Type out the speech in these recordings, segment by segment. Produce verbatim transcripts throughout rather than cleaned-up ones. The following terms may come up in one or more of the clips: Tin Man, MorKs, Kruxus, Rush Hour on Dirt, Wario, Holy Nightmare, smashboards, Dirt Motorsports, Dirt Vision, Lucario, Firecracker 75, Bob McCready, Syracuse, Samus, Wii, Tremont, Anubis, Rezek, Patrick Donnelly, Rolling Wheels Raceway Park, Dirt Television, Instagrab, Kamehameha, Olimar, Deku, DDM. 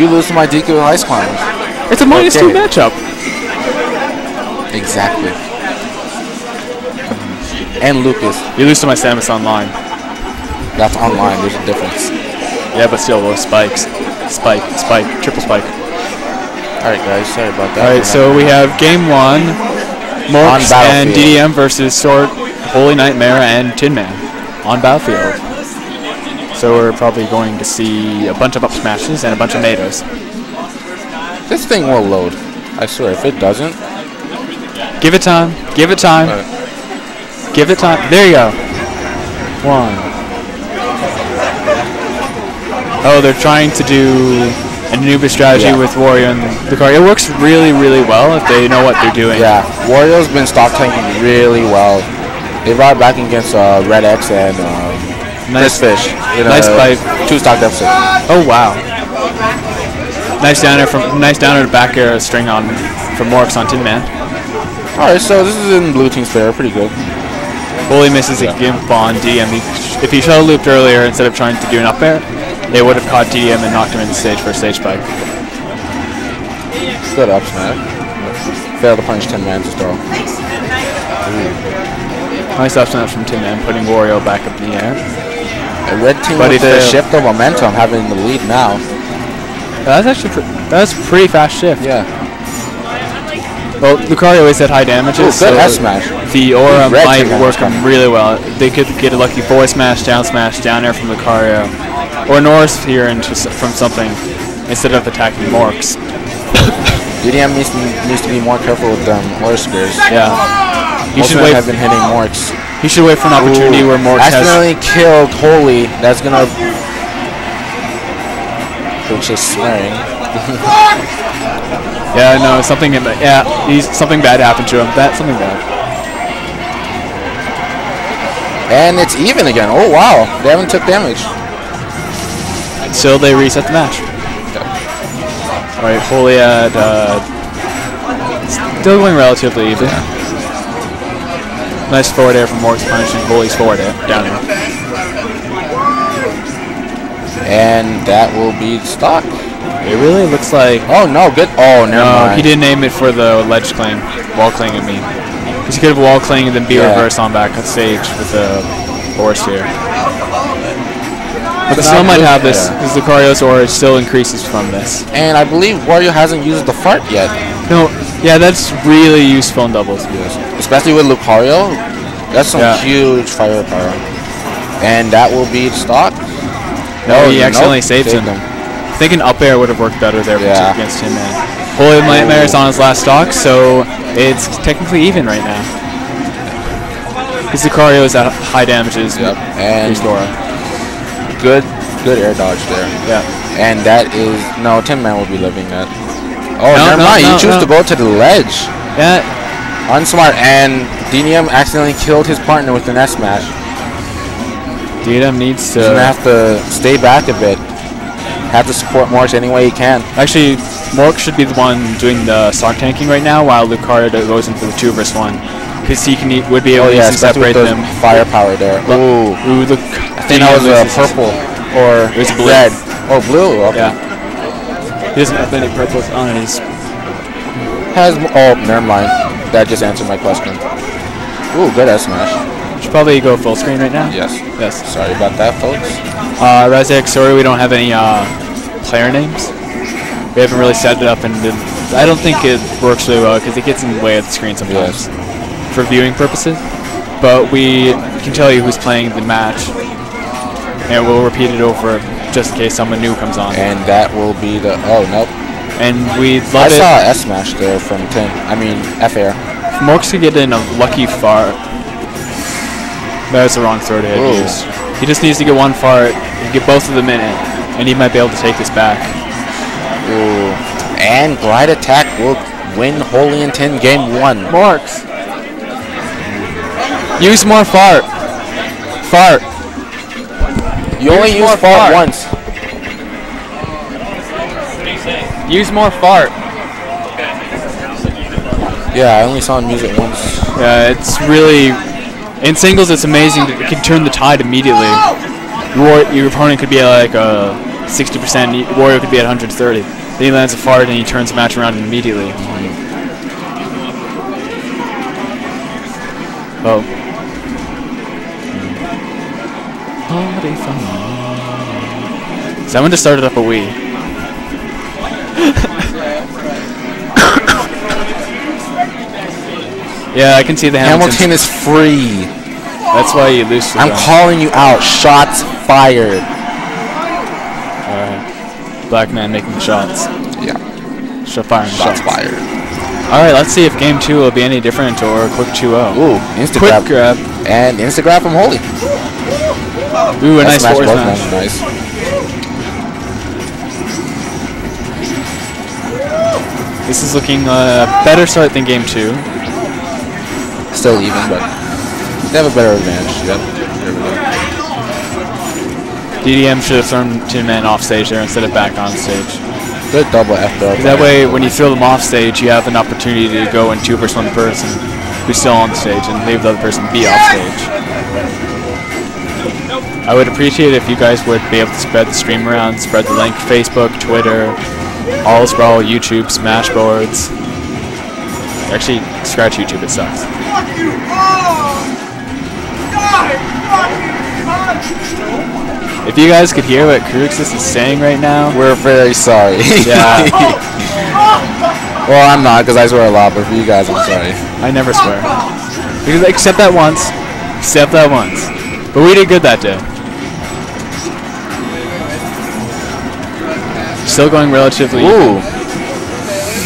You lose to my Deku and Ice Climber. It's a minus okay. two matchup. Exactly. And Lucas. You lose to my Samus online. That's online. There's a difference. Yeah, but still, those spikes. Spike, spike, triple spike. Alright, guys. Sorry about that. Alright, so we have game one. MorKs and D D M versus Sword, Holy Nightmare, and Tin Man on Battlefield. So we're probably going to see a bunch of up smashes and a bunch of natos. This thing will load. I swear, if it doesn't... Give it time. Give it time. Right. Give it time. There you go. One. Oh, they're trying to do a Anubis strategy yeah. with Wario and Lucario. It works really, really well if they know what they're doing. Yeah, Wario's been stock tanking really well. They brought back against uh, Red X and... Uh, Nice fish. You know, nice bite. Two stock deficit. Oh wow. Nice downer from nice downer to back air string on from MorKs on Tin Man. Alright, so this is in blue team's favor, pretty good. Bully misses yeah. a gimp on D D M. He, if he should have looped earlier instead of trying to do an up air, they would have caught D D M and knocked him in the stage for a stage spike. Good up smash. Failed to punch Tin Man's throw. Ooh. Nice up smash from Tin Man, putting Wario back up in the air. A red team but with the shift of momentum having the lead now. That's actually pre that's pretty fast shift. Yeah. Well, Lucario is at high damages. Ooh, good so S smash. The aura might work really well. They could get a lucky boy smash, down smash, down air from Lucario, or Norris here and just from something instead of attacking MorKs. D D M needs to, needs to be more careful with them um, aura spears. Yeah. You should wait. Have been hitting MorKs. He should wait for an opportunity Ooh. where MorKs has... Accidentally killed Holy. That's gonna... Which is swearing. yeah, no, something... In the, yeah, he's, something bad happened to him. That, something bad. And it's even again. Oh, wow. They haven't took damage. So they reset the match. All right, Holy had... Uh, still going relatively even. Yeah. Nice forward air from MorKs punishing Holy's forward air, down air. And that will be stock. It really looks like... Oh, no, good. Oh, never no, mind. He didn't aim it for the ledge cling. Wall cling, I mean. Because he could have wall cling and then be yeah. reversed on back on stage with the aura sphere. But still might have this, because yeah. Lucario's aura still increases from this. And I believe Wario hasn't used the fart yet. No, yeah, that's really useful in doubles. Yes. Especially with Lucario. That's some yeah. huge firepower. And that will be stock. No, no he accidentally nope, saved him. him. I think an up air would have worked better there yeah. against Tin Man. Holy Nightmare is on his last stock, so it's technically even right now. Because Lucario is at high damages. Yep. And good, good air dodge there. Yeah. And that is no Tin Man will be living that. Oh, no, never no, mind. No, you choose no. to go to the ledge. Yeah. Unsmart. And D D M accidentally killed his partner with an S smash. D D M needs to. He's gonna have to stay back a bit. Have to support MorKs any way he can. Actually, MorKs should be the one doing the stock tanking right now, while Lucario goes into the two versus one, because he can e would be able oh, to yeah, separate them. Firepower there. Ooh. Ooh, look. I think that was a purple or it was blue. red. Oh, blue. Okay. Yeah. He doesn't have any purples on his. Has oh, never mind. That just answered my question. Ooh, good S smash. Should probably go full screen right now. Yes. Yes. Sorry about that, folks. Uh, Rezek, sorry we don't have any uh, player names. We haven't really set it up, and I don't think it works really well because it gets in the way of the screen sometimes yes. for viewing purposes. But we can tell you who's playing the match, and we'll repeat it over. Just in case someone new comes on. And that will be the... Oh, nope. And we love I it. saw S smash there from Tin. I mean, F air. MorKs could get in a lucky fart. That was the wrong throw to hit. He just needs to get one fart, get both of them in it, and he might be able to take this back. Ooh. And glide attack will win Holy and Tin game one. MorKs. Use more fart. Fart. You only use fart once. Use more fart. Yeah, I only saw him use it once. Yeah, it's really... In singles, it's amazing that it can turn the tide immediately. Your, your opponent could be like a sixty percent, Wario could be at one hundred thirty. Then he lands a fart and he turns the match around immediately. Oh. Someone just started up a Wii. Yeah, I can see the Hamilton. Hamilton is free. That's why you lose. I'm calling you out. Shots fired. Alright. Black man making shots. Yeah. Shot firing. Shots, shots fired. Alright, let's see if game two will be any different or a quick two oh. Ooh, Instagrab. Quick grab. And Instagrab from Holy. Ooh, a nice forward smash. Nice. This is looking a uh, better start than game two. Still even, but they have a better advantage. Yep. There we go. D D M should have thrown Tin Man off stage there instead of back on stage. Good double F though. That way, when you throw them off stage, you have an opportunity to go and two versus one person who's still on stage and leave the other person be off stage. I would appreciate it if you guys would be able to spread the stream around, spread the link, Facebook, Twitter, all Sprawl, YouTube, Smashboards. Actually, scratch YouTube, it sucks. Fuck you all! Die! Fuck you! If you guys could hear what Kruxus is saying right now, we're very sorry. Yeah. Well, I'm not, because I swear a lot, but for you guys, I'm sorry. I never swear. Because, except that once. Except that once. But we did good that day. Still going relatively. Ooh.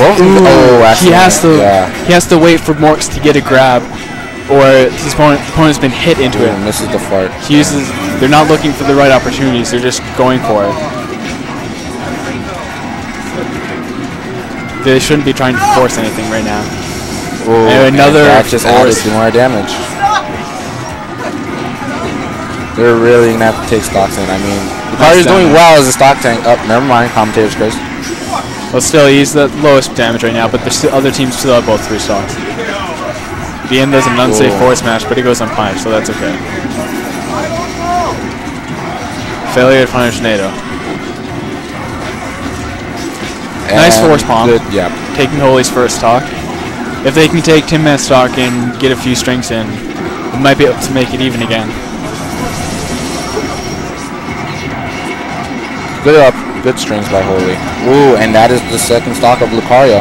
Ooh. Oh, actually, he has to. Yeah. He has to wait for MorKs to get a grab, or his opponent, opponent's been hit into Ooh, it. And misses the fart. He uses. They're not looking for the right opportunities. They're just going for it. They shouldn't be trying to force anything right now. Ooh, and another that just added more damage. They're really gonna have to take stocks in. I mean, Lucario's doing well as a stock tank. Up, oh, never mind. Commentators, Chris. Well, still he's the lowest damage right now, but the other teams still have both three stocks. The end does an unsafe forward smash, but he goes unpunished, so that's okay. Failure to punish NATO. And nice force palm. Good, yeah. Taking Holy's first stock. If they can take Tin Man's stock and get a few strings in, we might be able to make it even again. Good up. Good strings by Holy. Ooh, and that is the second stock of Lucario.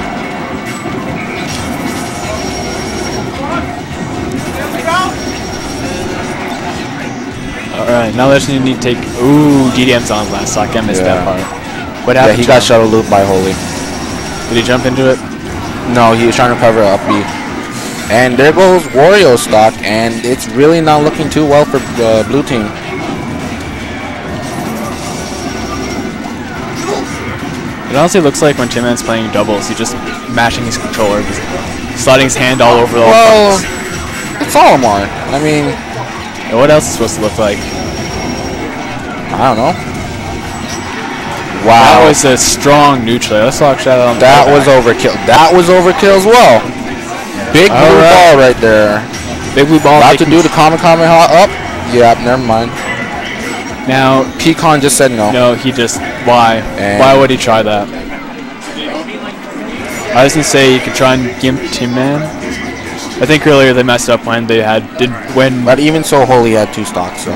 Alright, now they just need to take... Ooh, D D M's on last stock. I missed yeah. that part. What happened? Yeah, he got shuttle looped by Holy. Did he jump into it? No, he was trying to cover up B. And there goes Wario stock, and it's really not looking too well for the uh, blue team. It honestly looks like when Tin Man's playing doubles, he's just mashing his controller, just sliding his hand all over the well, box. It's Olimar. I mean... What else is supposed to look like? I don't know. Wow. That was a strong neutral. Let's talk shot on that. That was overkill. That was overkill as well. Big All blue right. ball right there. Big blue ball. About to do the Kamehameha up. Yeah, never mind. Now, Pecan just said no. No, he just. Why? And why would he try that? I was going to say you could try and gimp Tin Man. I think earlier they messed up when they had did when. But even so, Holy had two stocks, so.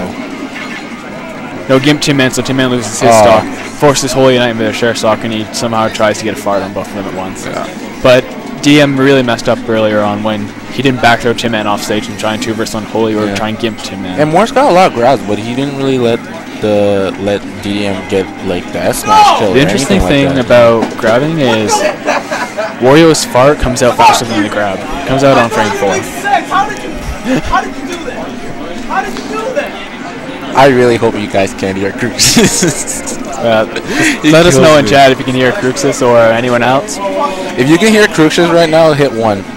No gimp Tin Man, so Tin Man loses his uh, stock, forces Holy Nightmare to share stock, and he somehow tries to get a fart on both of them at once. Yeah. But D M really messed up earlier on when he didn't back throw Tin Man off stage and try and two versus on Holy or yeah. try and gimp Tin Man. And MorKs got a lot of grabs, but he didn't really let the let D D M get like the S smash kill. The interesting thing like about grabbing is. Wario's fart comes out faster than the grab. Comes out on frame four. How did you, how did you do that? How did you do that? I really hope you guys can hear Kruxus. uh, let us know in chat if you can hear Kruxus or anyone else. If you can hear Kruxus right now, hit one.